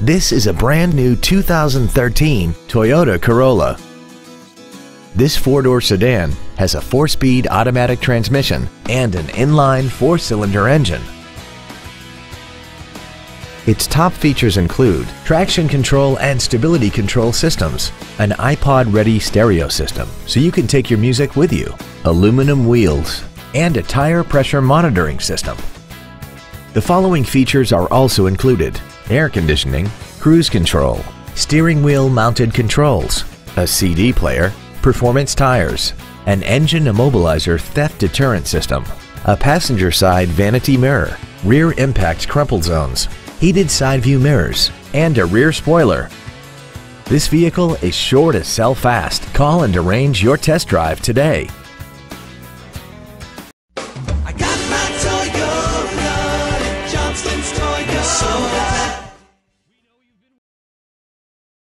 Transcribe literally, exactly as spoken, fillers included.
This is a brand new two thousand thirteen Toyota Corolla. This four-door sedan has a four-speed automatic transmission and an inline four-cylinder engine. Its top features include traction control and stability control systems, an iPod-ready stereo system so you can take your music with you, aluminum wheels, and a tire pressure monitoring system. The following features are also included: air conditioning, cruise control, steering wheel mounted controls, a C D player, performance tires, an engine immobilizer theft deterrent system, a passenger side vanity mirror, rear impact crumple zones, heated side view mirrors, and a rear spoiler. This vehicle is sure to sell fast. Call and arrange your test drive today.